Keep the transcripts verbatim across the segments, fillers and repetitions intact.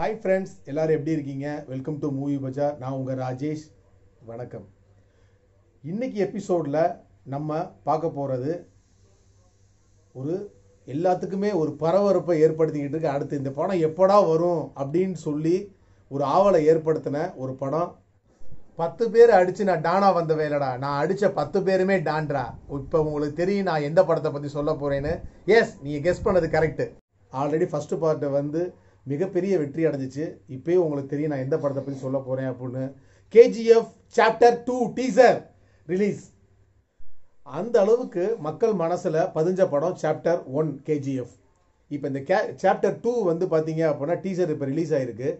Hi friends எல்லாரும் எப்படி இருக்கீங்க வெல்கம் டு மூவி பஜார் நான் உங்க ராஜேஷ் வணக்கம் இன்னைக்கு எபிசோட்ல நம்ம பார்க்க போறது ஒரு எல்லாத்துக்குமே ஒரு பரவரப்பை ஏற்படுத்திக்கிட்டு இருக்க அடுத்து இந்த படம் எப்படா வரும் அப்படினு சொல்லி ஒரு ஆவலை ஏற்படுத்தின ஒரு படம் பத்து பேர் அடிச்சு நான் டானா வந்த வேலடா நான் அடிச்ச பத்து பேருமே டான்டா இப்போ உங்களுக்கு தெரியும் நான் எந்த படத்தை பத்தி சொல்ல போறேன்னு எஸ் நீங்க கெஸ் பண்ணது கரெக்ட் ஆல்ரெடி ஃபர்ஸ்ட் பார்ட் வந்து மிகப்பெரிய வெற்றி அடைஞ்சிச்சு இப்போயே உங்களுக்கு தெரியும் நான் எந்த படத்தை பற்றி சொல்ல போகிறேன் அப்படின்னு KGF chapter two teaser release அந்த அளவுக்கு மக்கள் மனசில் பதிஞ்ச படம் சாப்டர் ஒன் கேஜிஎஃப் இப்போ இந்த கே சாப்டர் டூ வந்து பார்த்தீங்க அப்படின்னா டீசர் இப்போ ரிலீஸ் ஆகிருக்கு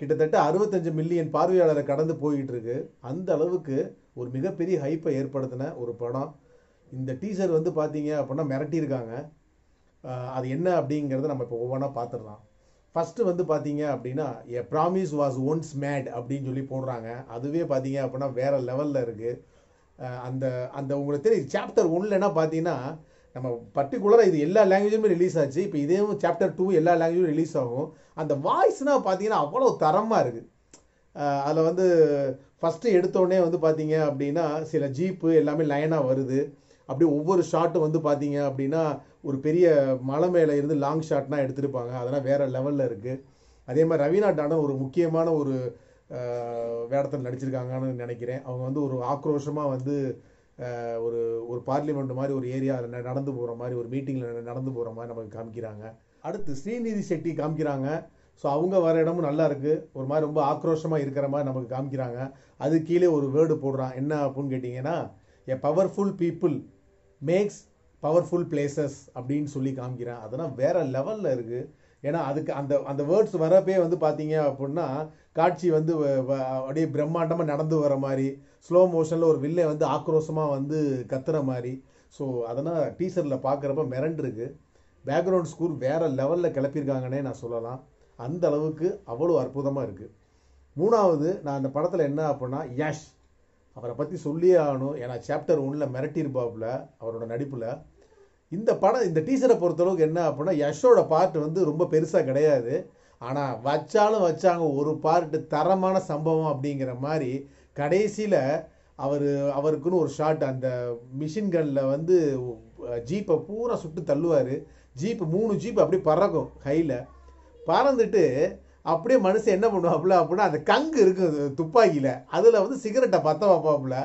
கிட்டத்தட்ட அறுபத்தஞ்சு மில்லியன் பார்வையாளரை கடந்து போயிட்டு இருக்கு அந்த அளவுக்கு ஒரு மிகப்பெரிய ஹைப்பை ஏற்படுத்தின ஒரு படம் இந்த டீசர் வந்து பார்த்தீங்க அப்படின்னா மிரட்டியிருக்காங்க அது என்ன அப்படிங்கிறத நம்ம இப்போ ஒவ்வொன்றா பார்த்துடலாம் ஃபஸ்ட்டு வந்து பார்த்தீங்க அப்படின்னா a promise was once made அப்படின்னு சொல்லி போடுறாங்க அதுவே பார்த்தீங்க அப்படின்னா வேறு லெவலில் இருக்குது அந்த அந்த உங்களுக்கு தெரியும் சாப்டர் ஒன்லன்னா பார்த்தீங்கன்னா நம்ம பர்டிகுலராக இது எல்லா லாங்குவேஜுமே ரிலீஸ் ஆச்சு இப்போ இதேவும் சாப்டர் டூ எல்லா லாங்குவேஜும் ரிலீஸ் ஆகும் அந்த வாய்ஸ்னால் பார்த்தீங்கன்னா அவ்வளோ தரமாக இருக்குது அதில் வந்து ஃபஸ்ட்டு எடுத்தோடனே வந்து பார்த்தீங்க அப்படின்னா சில ஜீப்பு எல்லாமே லைனாக வருது அப்படியே ஒவ்வொரு ஷாட்டும் வந்து பார்த்தீங்க அப்படின்னா ஒரு பெரிய மலை மேலே இருந்து லாங் ஷாட்லாம் எடுத்துருப்பாங்க அதெல்லாம் வேறு லெவலில் இருக்குது அதே மாதிரி ரவீனா டாண்டன் ஒரு முக்கியமான ஒரு வேடத்தில் நடிச்சிருக்காங்கன்னு நினைக்கிறேன் அவங்க வந்து ஒரு ஆக்ரோஷமாக வந்து ஒரு ஒரு பார்லிமெண்ட் மாதிரி ஒரு ஏரியாவில் நடந்து போகிற மாதிரி ஒரு மீட்டிங்கில் நடந்து போகிற மாதிரி நமக்கு காமிக்கிறாங்க அடுத்து ஸ்ரீநிதி செட்டி காமிக்கிறாங்க ஸோ அவங்க வர இடமும் நல்லா இருக்குது ஒரு மாதிரி ரொம்ப ஆக்ரோஷமாக இருக்கிற மாதிரி நமக்கு காமிக்கிறாங்க அது கீழே ஒரு வேர்டு போடுறான் என்ன அப்படின்னு கேட்டிங்கன்னா a powerful people makes powerful places அப்படின்னு சொல்லி காமிக்கிறேன் அதெல்லாம் வேறு லெவலில் இருக்குது ஏன்னா அதுக்கு அந்த அந்த வேர்ட்ஸ் வரப்பே வந்து பார்த்தீங்க அப்படின்னா காட்சி வந்து அப்படியே பிரம்மாண்டமாக நடந்து வர மாதிரி ஸ்லோ மோஷனில் ஒரு வில்லை வந்து ஆக்ரோஷமாக வந்து கத்துற மாதிரி ஸோ அதெல்லாம் டீசரில் பார்க்குறப்ப மிரண்டுருக்கு பேக்ரவுண்ட் ஸ்கூர் வேறு லெவலில் கிளப்பியிருக்காங்கன்னே நான் சொல்லலாம் அந்த அளவுக்கு அவ்வளோ அற்புதமாக இருக்குது மூணாவது நான் அந்த படத்தில் என்ன அப்படின்னா யாஷ் அவரை பற்றி சொல்லியே ஆகணும் ஏன்னா சாப்டர் ஒன்னில் மிரட்டியிருப்பாப்புல அவரோட நடிப்பில் இந்த படம் இந்த டீசரை பொறுத்தளவுக்கு என்ன அப்படின்னா யஷோட பார்ட் வந்து ரொம்ப பெருசாக கிடையாது ஆனால் வச்சாலும் வச்சாங்க ஒரு பார்ட்டு தரமான சம்பவம் அப்படிங்கிற மாதிரி கடைசியில் அவர் அவருக்குன்னு ஒரு ஷாட் அந்த மிஷின்களில் வந்து ஜீப்பை பூரா சுட்டு தள்ளுவார் ஜீப்பு மூணு ஜீப்பு அப்படியே பறக்கும் கையில் பறந்துட்டு அப்படியே மனுஷன் என்ன பண்ணுவாப்புல அப்படின்னா அந்த கங்கு இருக்குது துப்பாக்கியில் அதில் வந்து சிகரெட்டை பற்ற வைப்பாப்புல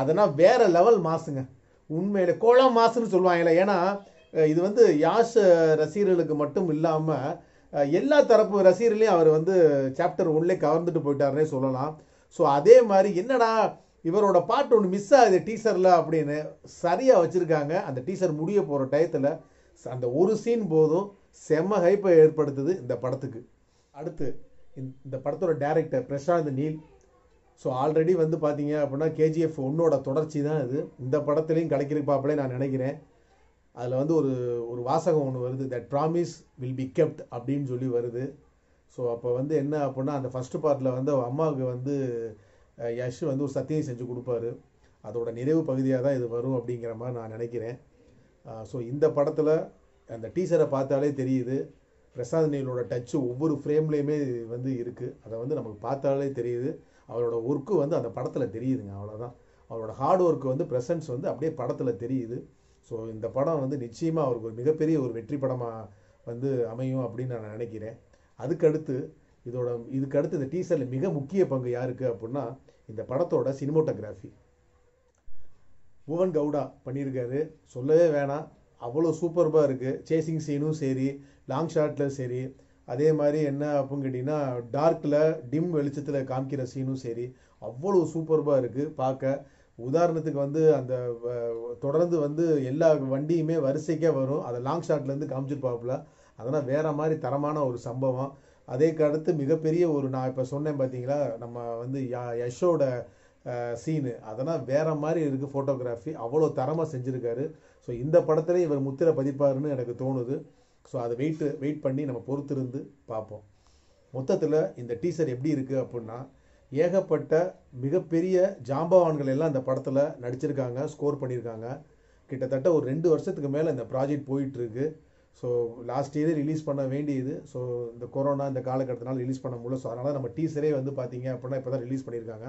அதெல்லாம் வேறு லெவல் மாசுங்க உண்மையில் கோலம் மாசுன்னு சொல்லுவாங்கல்ல ஏன்னா இது வந்து யாஷ் ரசிகர்களுக்கு மட்டும் இல்லாமல் எல்லா தரப்பு ரசிகர்களையும் அவர் வந்து சாப்டர் ஒன்லே கவர்ந்துட்டு போயிட்டாருன்னே சொல்லலாம் ஸோ அதே மாதிரி என்னடா இவரோட பாட்டு ஒன்று மிஸ் ஆகுது டீசரில் அப்படின்னு சரியாக வச்சுருக்காங்க அந்த டீசர் முடிய போகிற டயத்தில் அந்த ஒரு சீன் போதும் செம ஹைப்பை ஏற்படுத்துது இந்த படத்துக்கு அடுத்து இந்த படத்தோட director Prashanth Neel so already வந்து பார்த்தீங்க அப்படின்னா கேஜிஎஃப் ஒன்னோட தொடர்ச்சி தான் இது இந்த படத்துலையும் கிடைக்கிருப்பாப்பிலே நான் நினைக்கிறேன் அதில் வந்து ஒரு ஒரு வாசகம் ஒன்று வருது that promise will be kept அப்படின்னு சொல்லி வருது ஸோ அப்போ வந்து என்ன அப்படின்னா அந்த ஃபஸ்ட்டு பார்ட்டில் வந்து அம்மாவுக்கு வந்து யஷ் வந்து ஒரு சத்தியம் செஞ்சு கொடுப்பாரு அதோட நிறைவு பகுதியாக தான் இது வரும் அப்படிங்கிற மாதிரி நான் நினைக்கிறேன் ஸோ இந்த படத்தில் அந்த டீசரை பார்த்தாலே தெரியுது பிரசாந்த் நீலோட டச்சு ஒவ்வொரு ஃப்ரேம்லேயுமே வந்து இருக்குது அதை வந்து நமக்கு பார்த்தாலே தெரியுது அவரோட ஒர்க்கு வந்து அந்த படத்தில் தெரியுதுங்க அவ்வளோதான் அவரோட ஹார்ட் ஒர்க்கு வந்து ப்ரெசன்ஸ் வந்து அப்படியே படத்தில் தெரியுது ஸோ இந்த படம் வந்து நிச்சயமாக அவருக்கு ஒரு மிகப்பெரிய ஒரு வெற்றி படமாக வந்து அமையும் அப்படின்னு நான் நினைக்கிறேன் அதுக்கடுத்து இதோட இதுக்கடுத்து இந்த டீசரில் மிக முக்கிய பங்கு யாருக்கு அப்படின்னா இந்த படத்தோட சினிமோட்டோகிராஃபி புவன் கவுடா பண்ணியிருக்காரு சொல்லவே வேணாம் அவ்வளோ சூப்பர்பாக இருக்குது சேசிங் சீனும் சரி லாங் ஷாட்டில் சரி அதே மாதிரி என்ன அப்படின்னு கேட்டிங்கன்னா டார்க்கில் டிம் வெளிச்சத்தில் காமிக்கிற சீனும் சரி அவ்வளோ சூப்பர்பாக இருக்குது பார்க்க உதாரணத்துக்கு வந்து அந்த தொடர்ந்து வந்து எல்லா வண்டியுமே வரிசைக்கே வரும் அதை லாங் ஷாட்லேருந்து காமிச்சிருப்பாப்புல அதெல்லாம் வேறு மாதிரி தரமான ஒரு சம்பவம் அதேக்கு அடுத்து மிகப்பெரிய ஒரு நான் இப்போ சொன்னேன் பார்த்தீங்களா நம்ம வந்து யா யஷோட சீனு அதெல்லாம் வேறு மாதிரி இருக்குது ஃபோட்டோகிராஃபி அவ்வளோ தரமாக செஞ்சுருக்காரு ஸோ இந்த படத்துலேயும் இவர் முத்திரை பதிப்பாருன்னு எனக்கு தோணுது ஸோ அதை வெயிட் வெயிட் பண்ணி நம்ம பொறுத்திருந்து பார்ப்போம் மொத்தத்தில் இந்த டீசர் எப்படி இருக்குது அப்படின்னா ஏகப்பட்ட மிகப்பெரிய ஜாம்பவான்கள் எல்லாம் இந்த படத்தில் நடிச்சிருக்காங்க ஸ்கோர் பண்ணியிருக்காங்க கிட்டத்தட்ட ஒரு ரெண்டு வருஷத்துக்கு மேலே இந்த ப்ராஜெக்ட் போயிட்டுருக்கு ஸோ லாஸ்ட் இயரே ரிலீஸ் பண்ண வேண்டியது. ஸோ இந்த கொரோனா இந்த காலகட்டத்தினால ரிலீஸ் பண்ண முடியல. ஸோ அதனால் நம்ம டீசரே வந்து பார்த்தீங்க அப்படின்னா இப்போ தான் ரிலீஸ் பண்ணியிருக்காங்க.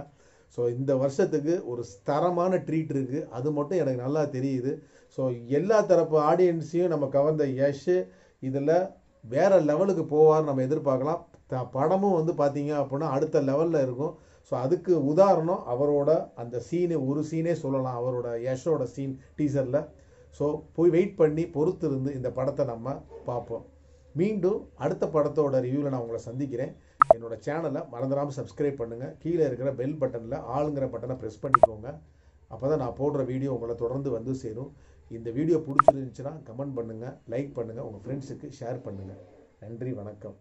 ஸோ இந்த வருஷத்துக்கு ஒரு தரமான ட்ரீட் இருக்குது, அது மட்டும் எனக்கு நல்லா தெரியுது. ஸோ எல்லா தரப்பு ஆடியன்ஸையும் நம்ம கவர்ந்த யஷ் இதில் வேறு லெவலுக்கு போவார்னு நம்ம எதிர்பார்க்கலாம். த படமும் வந்து பார்த்தீங்க அப்படின்னா அடுத்த லெவலில் இருக்கும். ஸோ அதுக்கு உதாரணம் அவரோட அந்த சீனு, ஒரு சீனே சொல்லலாம், அவரோட யஷோட சீன் டீசரில். ஸோ போய் வெயிட் பண்ணி பொறுத்திருந்து இந்த படத்தை நம்ம பார்ப்போம். மீண்டும் அடுத்த படத்தோட ரிவ்யூவில் நான் உங்களை சந்திக்கிறேன். என்னோடய சேனலை மறந்துடாமல் சப்ஸ்கிரைப் பண்ணுங்கள். கீழே இருக்கிற பெல் பட்டனில் ஆளுங்கிற பட்டனை ப்ரெஸ் பண்ணிக்கோங்க. அப்போ தான் நான் போடுற வீடியோ உங்களை தொடர்ந்து வந்து சேரும். இந்த வீடியோ பிடிச்சிருந்துச்சுன்னா கமெண்ட் பண்ணுங்கள், லைக் பண்ணுங்கள், உங்கள் ஃப்ரெண்ட்ஸுக்கு ஷேர் பண்ணுங்கள். நன்றி, வணக்கம்.